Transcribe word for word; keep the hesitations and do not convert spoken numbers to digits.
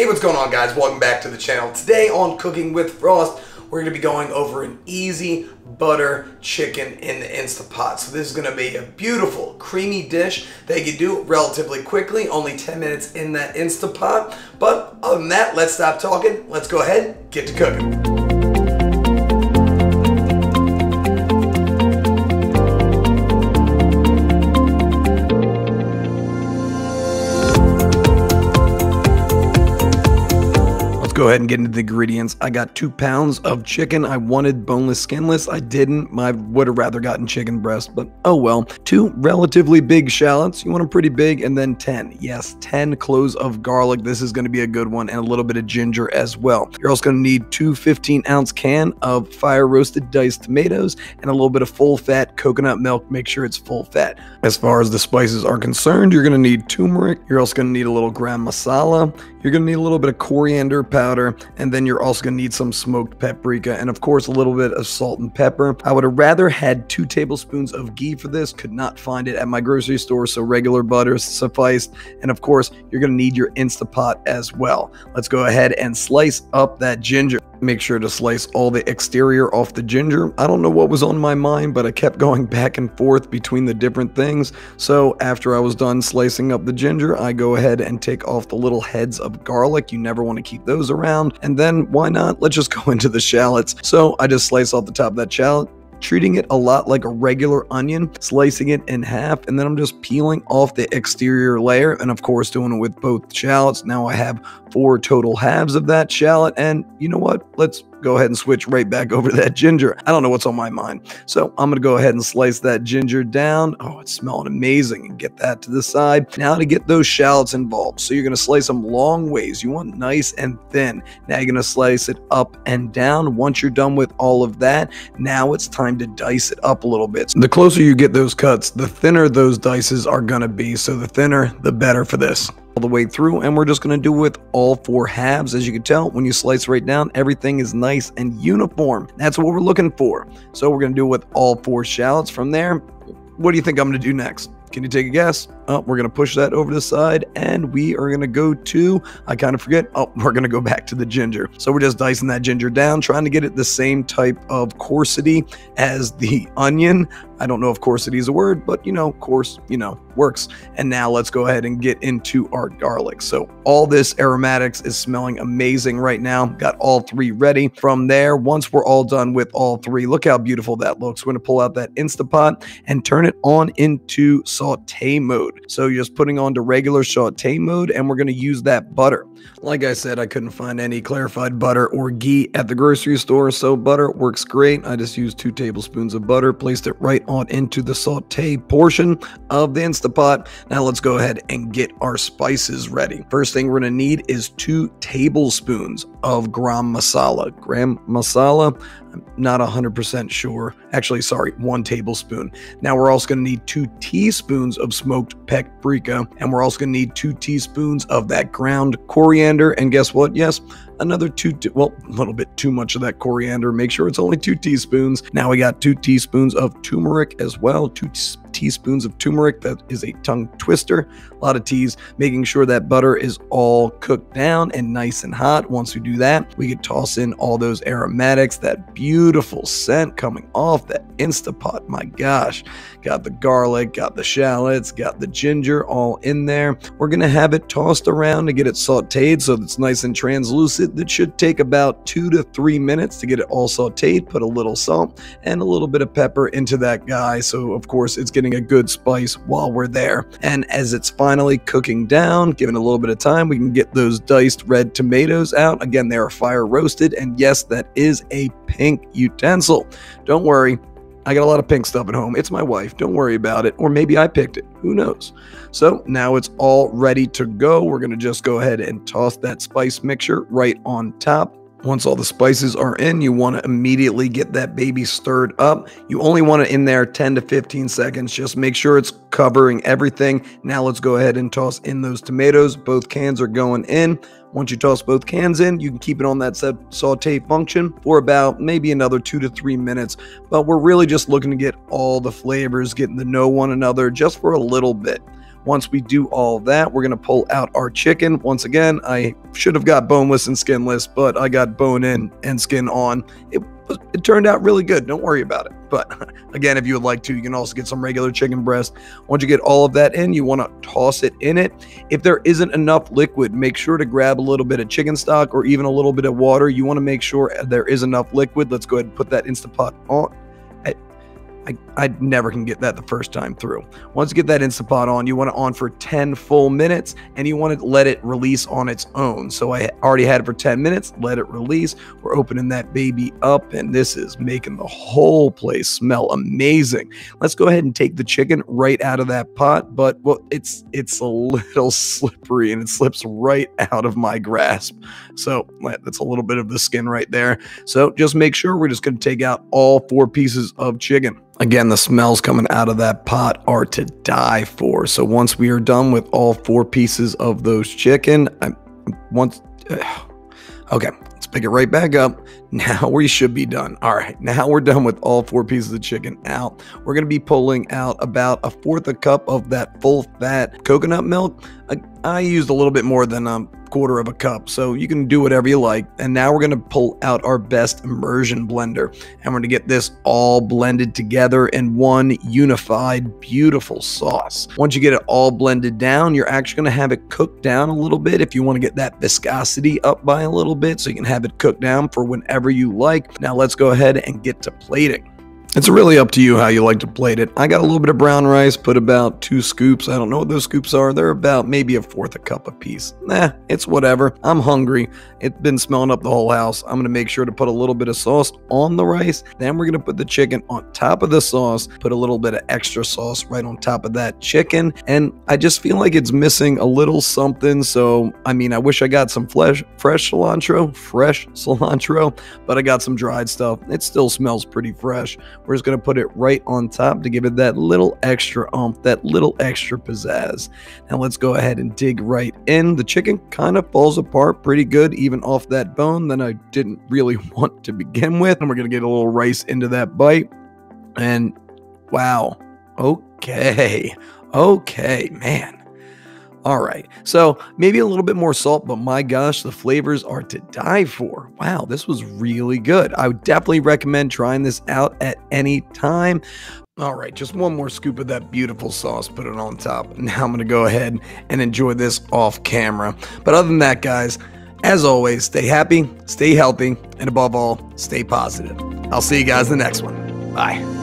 Hey, what's going on, guys? Welcome back to the channel. Today on Cooking with Frost, we're going to be going over an easy butter chicken in the Instant Pot. So this is going to be a beautiful, creamy dish that you do relatively quickly, only ten minutes in that Instant Pot. But other than that, let's stop talking. Let's go ahead, get to cooking. Go ahead and get into the ingredients. I got two pounds of chicken. I wanted boneless, skinless. I didn't. I would have rather gotten chicken breast, but oh well. Two relatively big shallots. You want them pretty big. And then ten. Yes, ten cloves of garlic. This is going to be a good one. And a little bit of ginger as well. You're also going to need two fifteen ounce can of fire roasted diced tomatoes and a little bit of full fat coconut milk. Make sure it's full fat. As far as the spices are concerned, you're going to need turmeric. You're also going to need a little garam masala. You're going to need a little bit of coriander powder. And then you're also going to need some smoked paprika and, of course, a little bit of salt and pepper. I would have rather had two tablespoons of ghee for this. Could not find it at my grocery store, so regular butter sufficed. And, of course, you're going to need your Instant Pot as well. Let's go ahead and slice up that ginger. Make sure to slice all the exterior off the ginger. I don't know what was on my mind, but I kept going back and forth between the different things. So after I was done slicing up the ginger, I go ahead and take off the little heads of garlic. You never want to keep those around. And then why not? Let's just go into the shallots. So I just slice off the top of that shallot, treating it a lot like a regular onion, slicing it in half, and then I'm just peeling off the exterior layer and, of course, doing it with both shallots. Now I have four total halves of that shallot, and you know what? Let's go ahead and switch right back over to that ginger. I don't know what's on my mind. So I'm gonna go ahead and slice that ginger down. Oh, it's smelling amazing. And get that to the side. Now to get those shallots involved. So you're gonna slice them long ways. You want nice and thin. Now you're gonna slice it up and down. Once you're done with all of that, now it's time to dice it up a little bit. So the closer you get those cuts, the thinner those dices are gonna be. So the thinner, the better for this. All the way through, and we're just going to do with all four halves. As you can tell, when you slice right down, everything is nice and uniform. That's what we're looking for. So we're going to do with all four shallots. From there, what do you think I'm going to do next? Can you take a guess? Oh, we're going to push that over to the side, and we are going to go to, I kind of forget, oh, we're going to go back to the ginger. So we're just dicing that ginger down, trying to get it the same type of coarsity as the onion. I don't know if coarsity is a word, but, you know, coarse, you know, works. And now let's go ahead and get into our garlic. So all this aromatics is smelling amazing right now. Got all three ready. From there, once we're all done with all three, look how beautiful that looks. We're going to pull out that Instant Pot and turn it on into saute mode. So you're just putting on to regular saute mode, and we're going to use that butter. Like I said, I couldn't find any clarified butter or ghee at the grocery store, so butter works great. I just used two tablespoons of butter, placed it right on into the saute portion of the Instant Pot. Now let's go ahead and get our spices ready. First thing we're going to need is two tablespoons of garam masala. Garam masala, I'm not one hundred percent sure. Actually, sorry, one tablespoon. Now we're also going to need two teaspoons of smoked paprika, and we're also going to need two teaspoons of that ground coriander. And guess what? Yes, another two, well, a little bit too much of that coriander. Make sure it's only two teaspoons. Now we got two teaspoons of turmeric as well. Two teaspoons. teaspoons of turmeric. That is a tongue twister. A lot of teas. Making sure that butter is all cooked down and nice and hot. Once we do that, we could toss in all those aromatics, that beautiful scent coming off that Instant Pot. My gosh. Got the garlic, got the shallots, got the ginger all in there. We're going to have it tossed around to get it sauteed so it's nice and translucent. That should take about two to three minutes to get it all sauteed. Put a little salt and a little bit of pepper into that guy. So, of course, it's getting Getting a good spice while we're there. And as it's finally cooking down, given a little bit of time, we can get those diced red tomatoes out. Again, they are fire roasted, and yes, that is a pink utensil. Don't worry, I got a lot of pink stuff at home. It's my wife. Don't worry about it. Or maybe I picked it. Who knows? So now it's all ready to go. We're going to just go ahead and toss that spice mixture right on top. Once all the spices are in, you want to immediately get that baby stirred up. You only want it in there ten to fifteen seconds. Just make sure it's covering everything. Now let's go ahead and toss in those tomatoes. Both cans are going in. Once you toss both cans in, you can keep it on that saute function for about maybe another two to three minutes. But we're really just looking to get all the flavors, getting to know one another just for a little bit. Once we do all that, we're going to pull out our chicken. Once again, I should have got boneless and skinless, but I got bone in and skin on. It, it turned out really good. Don't worry about it. But again, if you would like to, you can also get some regular chicken breast. Once you get all of that in, you want to toss it in it. If there isn't enough liquid, make sure to grab a little bit of chicken stock or even a little bit of water. You want to make sure there is enough liquid. Let's go ahead and put that Instant Pot on. I, I never can get that the first time through. Once you get that Instant Pot on, you want it on for ten full minutes, and you want to let it release on its own. So I already had it for ten minutes, let it release. We're opening that baby up, and this is making the whole place smell amazing. Let's go ahead and take the chicken right out of that pot, but well, it's, it's a little slippery, and it slips right out of my grasp. So that's a little bit of the skin right there. So just make sure we're just going to take out all four pieces of chicken. Again, the smells coming out of that pot are to die for. So once we are done with all four pieces of those chicken, I once, uh, okay, let's pick it right back up. Now we should be done. All right, now we're done with all four pieces of chicken out. We're gonna be pulling out about a fourth a cup of that full fat coconut milk. I, I used a little bit more than um. quarter of a cup, so you can do whatever you like. And now we're going to pull out our best immersion blender, and we're going to get this all blended together in one unified beautiful sauce. Once you get it all blended down, you're actually going to have it cooked down a little bit if you want to get that viscosity up by a little bit, so you can have it cooked down for whenever you like. Now let's go ahead and get to plating. It's really up to you how you like to plate it. I got a little bit of brown rice, put about two scoops. I don't know what those scoops are. They're about maybe a fourth a cup apiece. Nah, it's whatever. I'm hungry. It's been smelling up the whole house. I'm going to make sure to put a little bit of sauce on the rice. Then we're going to put the chicken on top of the sauce, put a little bit of extra sauce right on top of that chicken. And I just feel like it's missing a little something. So, I mean, I wish I got some flesh, fresh cilantro, fresh cilantro, but I got some dried stuff. It still smells pretty fresh. We're just going to put it right on top to give it that little extra oomph, that little extra pizzazz. Now let's go ahead and dig right in. The chicken kind of falls apart pretty good, even off that bone that I didn't really want to begin with. And we're going to get a little rice into that bite. And wow. Okay. Okay, man. All right, so maybe a little bit more salt, but my gosh, the flavors are to die for. Wow, this was really good. I would definitely recommend trying this out at any time. All right, just one more scoop of that beautiful sauce, put it on top. Now I'm gonna go ahead and enjoy this off camera. But other than that, guys, as always, stay happy, stay healthy, and above all, stay positive. I'll see you guys in the next one. Bye.